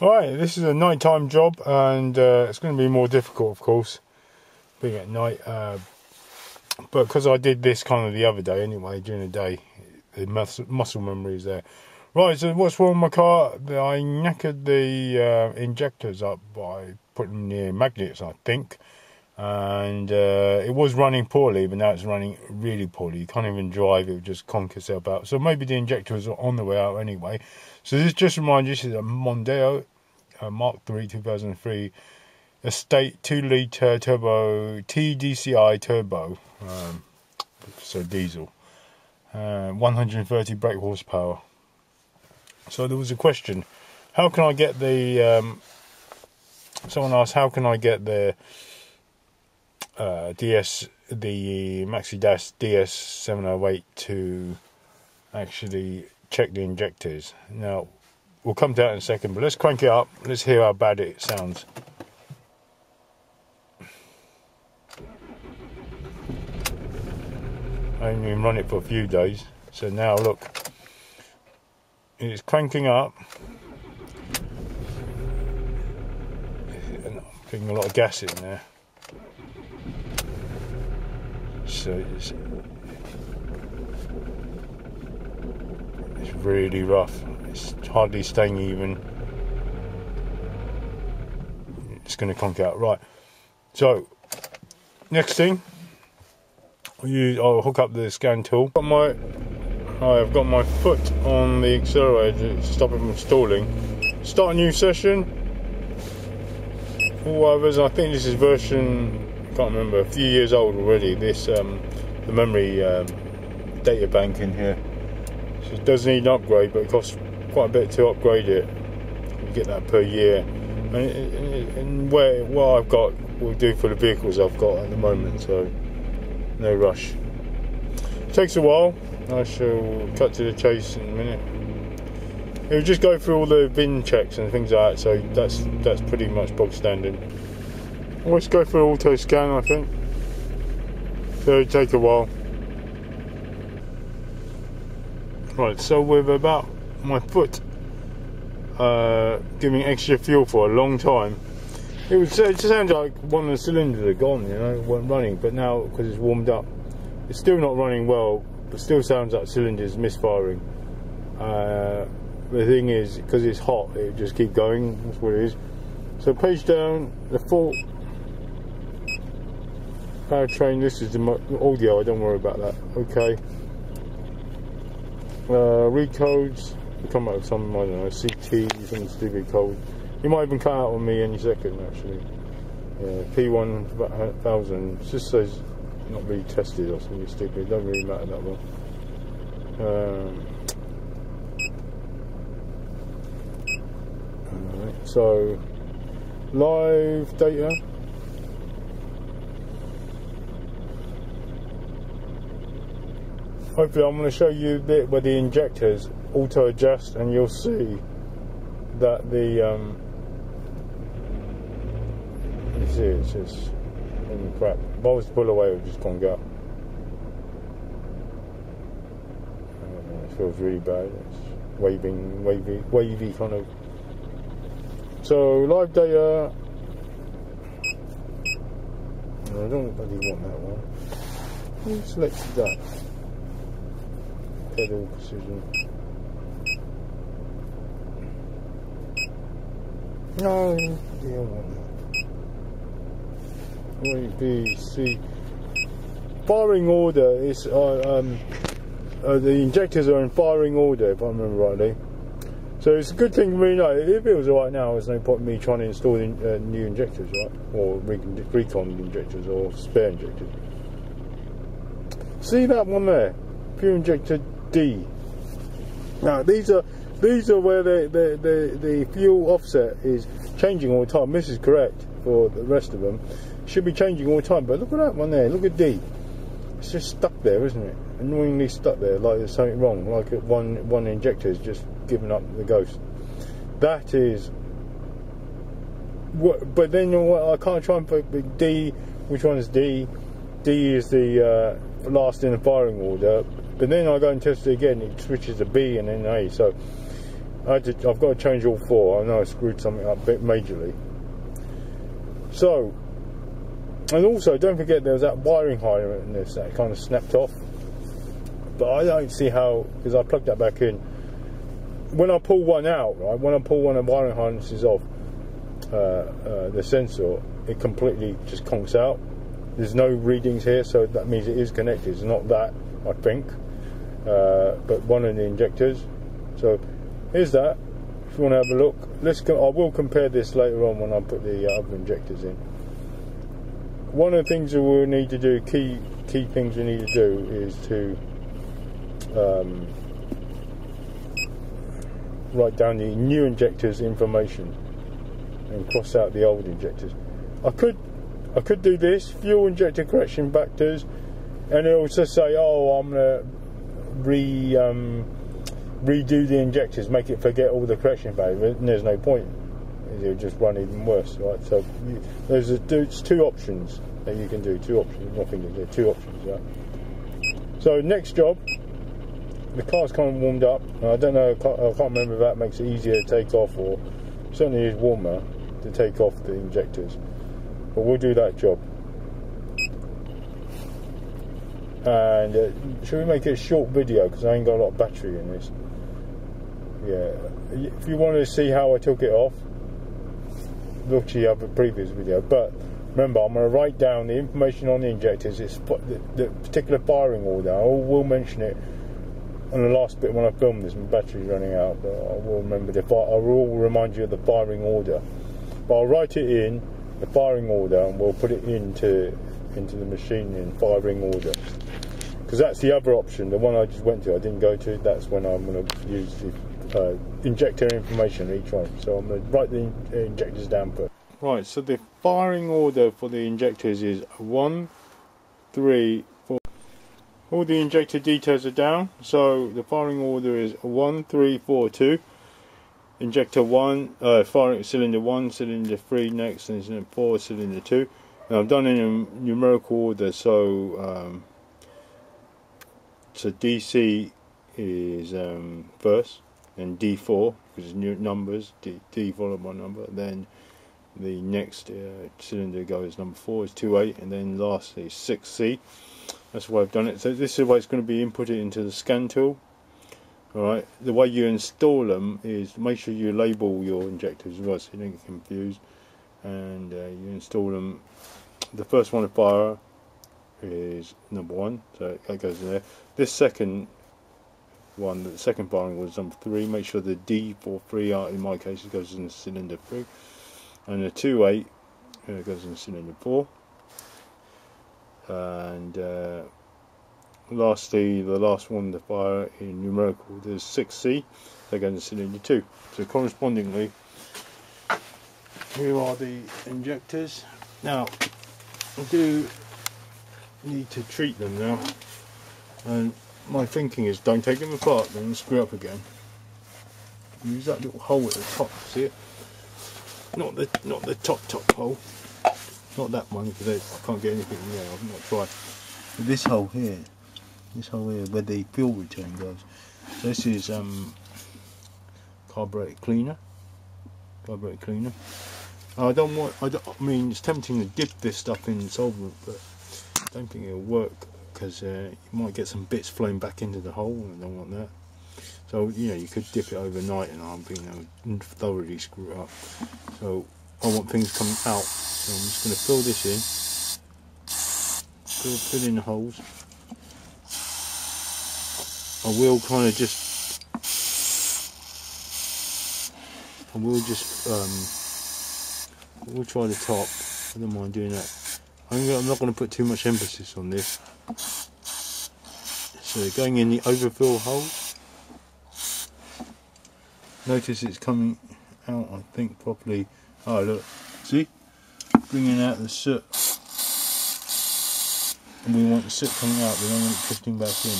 Right, this is a nighttime job, and it's going to be more difficult, of course, being at night. But because I did this kind of the other day anyway, during the day, the muscle memory is there. Right, so what's wrong with my car? I knackered the injectors up by putting the magnets, I think. And it was running poorly, but now it's running really poorly. You can't even drive, it would just conk itself out. So maybe the injector was on the way out anyway. So this just reminds you, this is a Mondeo Mark 3 2003 estate 2-litre turbo TDCi turbo, so diesel, 130 brake horsepower. So there was a question, how can I get the someone asked, how can I get the the MaxiDas DS 708 to actually check the injectors? Now, we'll come to that in a second, but let's crank it up. Let's hear how bad it sounds. I haven't even run it for a few days. So now look, it's cranking up. And I'm putting a lot of gas in there. So it's really rough. It's hardly staying even. It's going to conk out. Right, so next thing, I'll hook up the scan tool. I've got my foot on the accelerator to stop it from stalling. Start a new session. All others, I think this is version, can't remember, a few years old already, this the memory data bank in here. So it does need an upgrade, but it costs quite a bit to upgrade it. You get that per year, and what I've got will do for the vehicles I've got at the moment, so no rush. It takes a while. I shall cut to the chase in a minute. It'll just go through all the VIN checks and things like that, so that's pretty much bog standard. Let's go for auto scan, I think. So it'll take a while. Right, so with about my foot giving extra fuel for a long time, it just sounds like one of the cylinders had gone, you know, it wasn't running. But now, because it's warmed up, it's still not running well, but still sounds like cylinders misfiring. The thing is, because it's hot, it'll just keep going. That's what it is. So page down, the fault. Powertrain, this is the audio, I don't worry about that. Okay. Recodes, we'll come out with some, I don't know, CT, some stupid code. You might even cut out on me any second, actually. Yeah, P1000, it just says not really tested or something stupid, it doesn't really matter that well. Alright, so live data. Hopefully I'm going to show you a bit where the injectors auto adjust, and you'll see that the you see it's just crap. If I was to pull away, it would just conk out. It feels really bad. It's wavy kind of. So live data. I don't really want that one. Who selected that? Pedal precision. No, you don't want that. B, C. Firing order is the injectors are in firing order, if I remember rightly. So it's a good thing we know. If it was alright now, there's no point in me trying to install new injectors, right? Or recon injectors or spare injectors. See that one there? Pure injector D. Now these are where the fuel offset is changing all the time. This is correct for the rest of them. Should be changing all the time, but look at that one there. Look at D. It's just stuck there, isn't it? Annoyingly stuck there, like there's something wrong. Like one injector is just giving up the ghost. That is. What, but then you know what, I can't try and put D. Which one is D? D is the last in the firing order. But then I go and test it again, it switches to B and then A, so I've got to change all four. I know I screwed something up a bit majorly. So, and also don't forget there was that wiring harness in this that kind of snapped off, but I don't see how, because I plugged that back in. When I pull one out, right, when I pull one of the wiring harnesses off the sensor, it completely just conks out. There's no readings here, so that means it is connected. It's not that, I think, but one of the injectors. So here's that, if you want to have a look. I will compare this later on when I put the other injectors in. One of the things that we'll need to do, key things we need to do, is to write down the new injectors information and cross out the old injectors. I could do this, fuel injector correction factors, and it'll just say, oh, I'm gonna redo the injectors, make it forget all the correction value, and there's no point. It'll just run even worse, right? So there's two options that you can do, two options, right? So next job, the car's kind of warmed up. I don't know, I can't remember if that makes it easier to take off, or certainly is warmer to take off the injectors. But we'll do that job. And should we make it a short video, because I ain't got a lot of battery in this. Yeah, if you want to see how I took it off, look to the previous video. But remember, I'm going to write down the information on the injectors. It's the particular firing order. I will mention it on the last bit when I film this. My battery's running out, but I will remember the fire. I will remind you of the firing order. But I'll write it in the firing order, and we'll put it into the machine in firing order, because that's the other option. The one I just went to, I didn't go to. That's when I'm going to use the injector information each one. So I'm going to write the injectors down first. Right, so the firing order for the injectors is 1, 3, 4. All the injector details are down, so the firing order is 1, 3, 4, 2. Injector 1, firing cylinder 1, cylinder 3 next, and cylinder 4, cylinder 2. Now I've done it in numerical order, so so DC is first, and D4, because it's new numbers, D followed by number. Then the next cylinder goes number 4 is 2, 8, and then lastly 6C. That's why I've done it. So this is the way it's going to be inputted into the scan tool. Alright, the way you install them is make sure you label your injectors as well, so you don't get confused. And you install them. The first one to fire is number 1, so that goes in there. This second one, the second firing was number 3. Make sure the D43 in my case goes in cylinder 3, and the 28 goes in cylinder 4. And lastly, the last one to fire in numerical, there's 6C, that goes in cylinder 2. So correspondingly, here are the injectors. Now, I do need to treat them now, and my thinking is don't take them apart then screw up again. Use that little hole at the top, see it? Not the top hole. Not that one, because I can't get anything in there, I've not tried. But this hole here where the fuel return goes. So this is carburetor cleaner. I mean it's tempting to dip this stuff in solvent, but I don't think it'll work, because you might get some bits flown back into the hole, and I don't want that. So you know, you could dip it overnight, and I'm thinking that would thoroughly screw it up. So I want things coming out, so I'm just going to fill this in, fill in the holes. We'll try the top. I don't mind doing that. I'm not going to put too much emphasis on this. So going in the overfill hole. Notice it's coming out, I think, properly. Oh look, see, bringing out the soot. And we want the soot coming out. We don't want it drifting back in.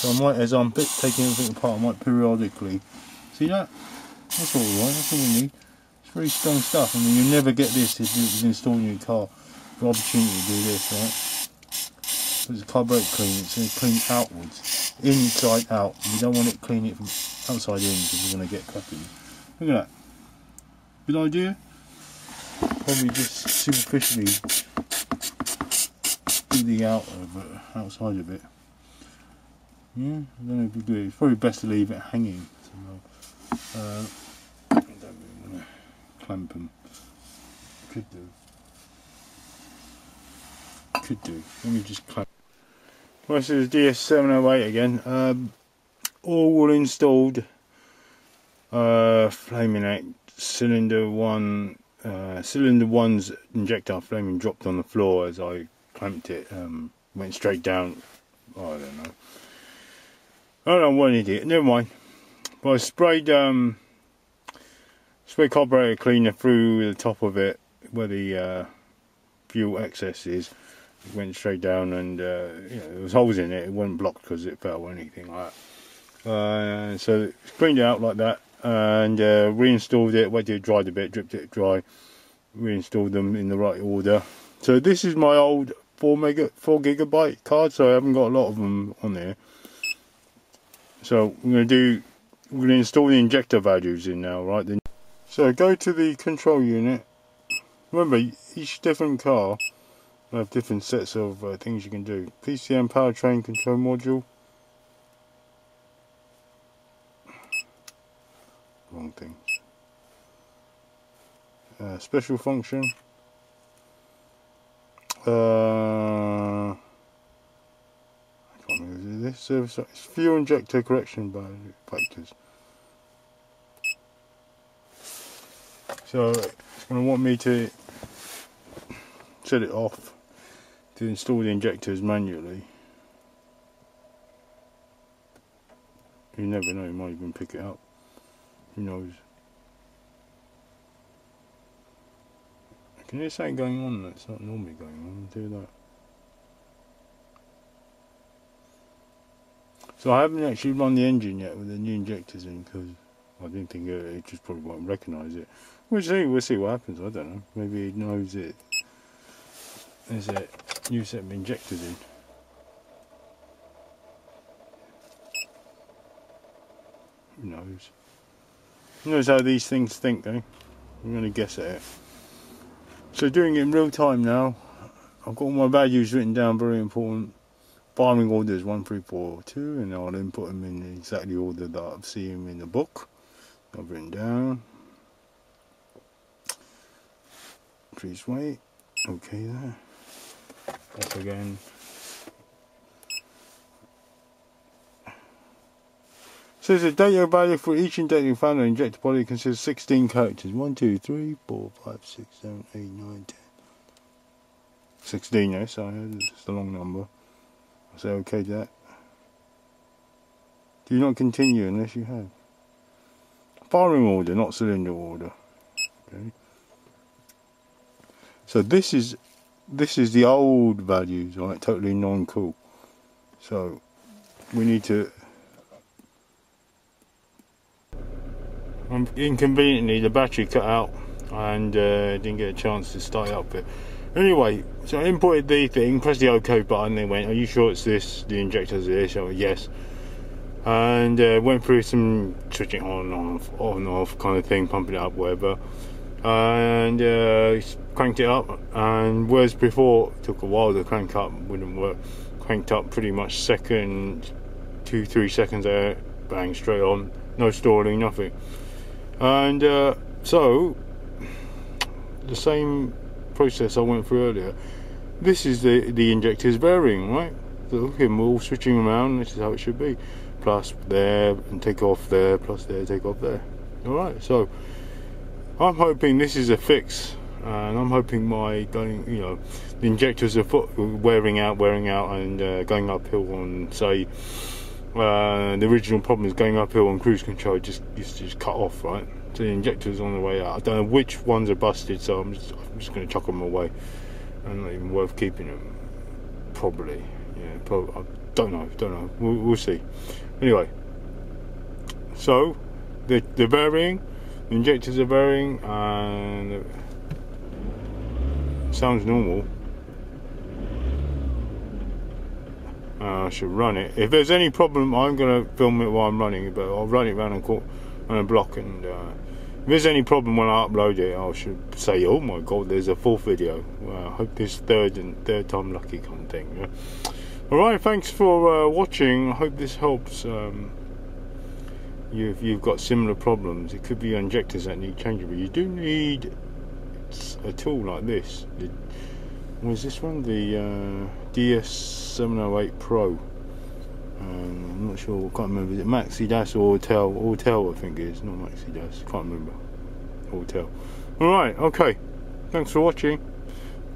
So I might, as I'm taking everything apart, I might periodically. See that? That's all right, that's all we need. It's very strong stuff. I mean, you'll never get this if you install your car. The opportunity to do this, right? There's a carburetor clean, it's going to clean outwards, inside out. You don't want it clean it from outside in because we're going to get crappy. Look at that. Good idea? Probably just superficially do the outside of it. Yeah, I don't know if you do it. It's probably best to leave it hanging. So, I don't really want to clamp them. Could do. Could do. Let me just clamp. Well, this is DS708 again. All installed. Flaming act. Cylinder one's injector flaming dropped on the floor as I clamped it. Went straight down. Oh, I don't know. I don't know, what an idiot. Never mind. But I sprayed carburetor cleaner through the top of it where the fuel excess is. It went straight down, and you know, there was holes in it. It wasn't blocked because it fell or anything like that. So cleaned it out like that, and reinstalled it. Waited it dried a bit, dripped it dry, reinstalled them in the right order. So this is my old 4 gigabyte card. So I haven't got a lot of them on there. So we're gonna install the injector values in now, right? So go to the control unit. Remember, each different car will have different sets of things you can do. PCM powertrain control module. Wrong thing. Special function. This service is fuel injector correction by factors. So it's going to want me to set it off to install the injectors manually. You never know, you might even pick it up. Who knows? I can hear something going on that's not normally going on. Do that. So I haven't actually run the engine yet with the new injectors in because I didn't think it just probably won't recognise it. We'll see what happens. I don't know. Maybe it knows it. There's a new set of injectors in. Who knows? Who knows how these things think, eh? I'm going to guess at it. So doing it in real time now. I've got all my values written down, very important. Firing order is 1, 3, 4, 2, and I'll input them in exactly the order that I've seen them in the book. I've written down. Please wait. Okay, there. Up again. So the data value for each injecting fan or injector body consists 16 characters. 1, 2, 3, 4, 5, 6, 7, 8, 9, 10. 16, yes, I heard it's the long number. I say okay to that. Do not continue unless you have. Firing order, not cylinder order. Okay. So this is the old values, right? Totally non-cool. So we need to. Inconveniently, the battery cut out, and didn't get a chance to start it up. Anyway, so I imported the thing, pressed the OK button, they went, are you sure it's this, the injector's this? So yes. And went through some switching on off kind of thing, pumping it up, whatever. And cranked it up, and whereas before, it took a while to crank up, wouldn't work. Cranked up pretty much second, 2-3 seconds there, bang, straight on. No stalling, nothing. And so, the same process I went through earlier. This is the injectors varying, right? Look, we're all switching around. This is how it should be. Plus there and take off there. Plus there, take off there. All right. So I'm hoping this is a fix, and I'm hoping my the injectors are wearing out, and going uphill on say the original problem is going uphill on cruise control. Just cut off, right? So the injectors on the way out. I don't know which ones are busted, so I'm just going to chuck them away. And not even worth keeping them, probably. Yeah, probably. I don't know. We'll see. Anyway, so they're varying. The injectors are varying, and it sounds normal. I should run it. If there's any problem, I'm going to film it while I'm running, but I'll run it around on a block, and if there's any problem when I upload it, I should say, oh my god, there's a fourth video. Well, I hope this third time lucky kind of thing. Yeah. Alright, thanks for watching. I hope this helps you if you've got similar problems. It could be injectors that need changing, but you do need a tool like this. Was this one the DS708 Pro? I'm not sure, can't remember. Is it MaxiDas or Autel? Autel, I think it is, not MaxiDas. Can't remember. Autel. Alright, okay. Thanks for watching.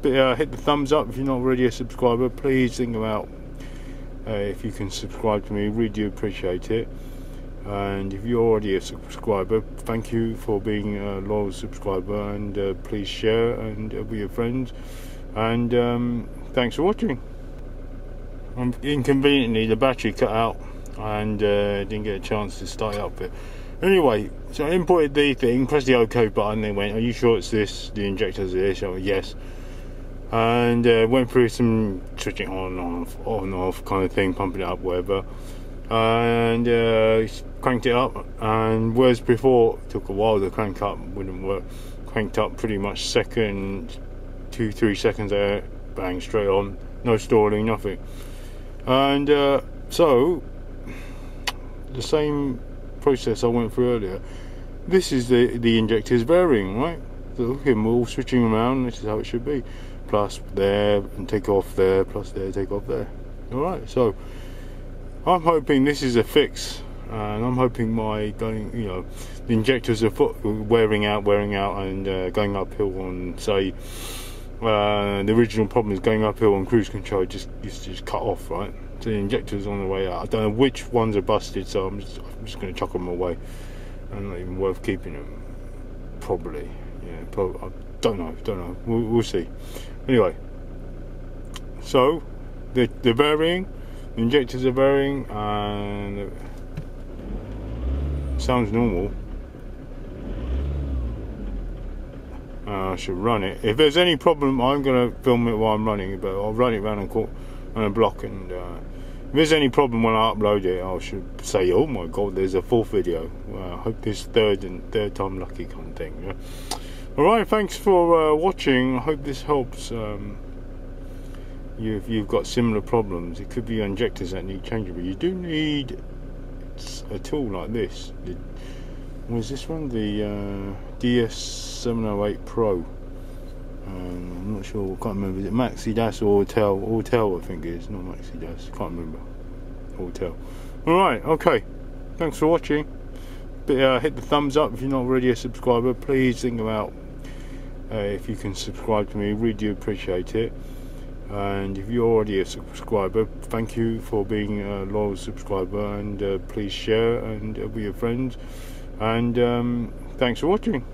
But, hit the thumbs up if you're not already a subscriber. Please think about if you can subscribe to me. Really do appreciate it. And if you're already a subscriber, thank you for being a loyal subscriber. And please share and be your friends. And thanks for watching. Inconveniently, the battery cut out, and didn't get a chance to start it up. But anyway, so I imported the thing, pressed the OK button. They went, "Are you sure it's this? The injector's this?" I went, "Yes." And went through some switching on off kind of thing, pumping it up, whatever. And cranked it up. And whereas before, it took a while to crank up, wouldn't work. Cranked up pretty much second. 2-3 seconds there, bang, straight on, no stalling, nothing. And so the same process I went through earlier. This is the injectors varying, right? So look at them all switching around. This is how it should be. Plus there and take off there, plus there, take off there. All right, so I'm hoping this is a fix, and I'm hoping my going, you know, the injectors are wearing out, and going uphill on, say, the original problem is going uphill on cruise control, just cut off, right? So the injectors on the way out. I don't know which ones are busted, so I'm just going to chuck them away. And not even worth keeping them, probably. Yeah, probably. I don't know. We'll see. Anyway, so they're varying. The injectors are varying, and it sounds normal. I should run it. If there's any problem, I'm going to film it while I'm running, but I'll run it around on a block, and if there's any problem when I upload it, I should say, oh my god, there's a fourth video. Well, I hope this third time lucky kind of thing. Yeah. Alright, thanks for watching. I hope this helps you if you've got similar problems. It could be injectors that need changing, but you do need a tool like this. Was this one the DS708 Pro? I'm not sure, can't remember. Is it MaxiDas or Autel? Autel, I think it is, not MaxiDas. Can't remember. Autel. Alright, okay. Thanks for watching. But, hit the thumbs up if you're not already a subscriber. Please think about if you can subscribe to me. Really do appreciate it. And if you're already a subscriber, thank you for being a loyal subscriber. And please share and be your friends. And thanks for watching.